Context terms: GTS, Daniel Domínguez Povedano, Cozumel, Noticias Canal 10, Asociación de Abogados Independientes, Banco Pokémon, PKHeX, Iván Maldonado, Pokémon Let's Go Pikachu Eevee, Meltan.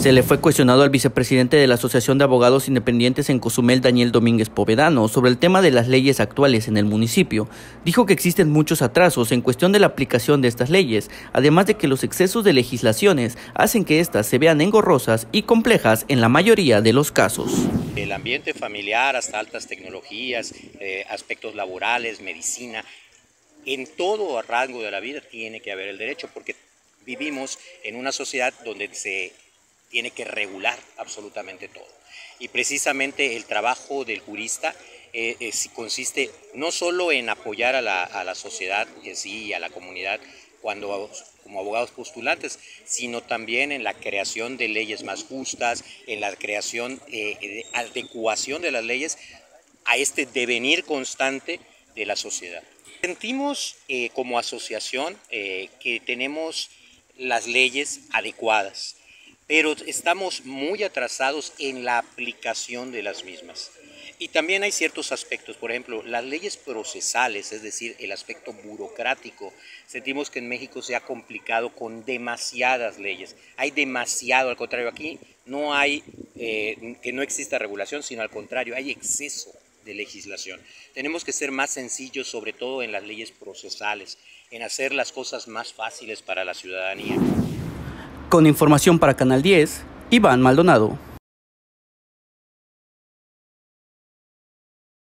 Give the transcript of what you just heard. Se le fue cuestionado al vicepresidente de la Asociación de Abogados Independientes en Cozumel, Daniel Domínguez Povedano, sobre el tema de las leyes actuales en el municipio. Dijo que existen muchos atrasos en cuestión de la aplicación de estas leyes, además de que los excesos de legislaciones hacen que éstas se vean engorrosas y complejas en la mayoría de los casos. El ambiente familiar, hasta altas tecnologías, aspectos laborales, medicina, en todo rango de la vida tiene que haber el derecho, porque vivimos en una sociedad donde se tiene que regular absolutamente todo. Y precisamente el trabajo del jurista consiste no solo en apoyar a la sociedad en sí y a la comunidad cuando, como abogados postulantes, sino también en la creación de leyes más justas, en la creación, adecuación de las leyes a este devenir constante de la sociedad. Sentimos como asociación que tenemos las leyes adecuadas, pero estamos muy atrasados en la aplicación de las mismas. Y también hay ciertos aspectos, por ejemplo, las leyes procesales, es decir, el aspecto burocrático. Sentimos que en México se ha complicado con demasiadas leyes. Hay demasiado, al contrario, aquí no hay que no exista regulación, sino al contrario, hay exceso de legislación. Tenemos que ser más sencillos, sobre todo en las leyes procesales, en hacer las cosas más fáciles para la ciudadanía. Con información para Canal 10, Iván Maldonado.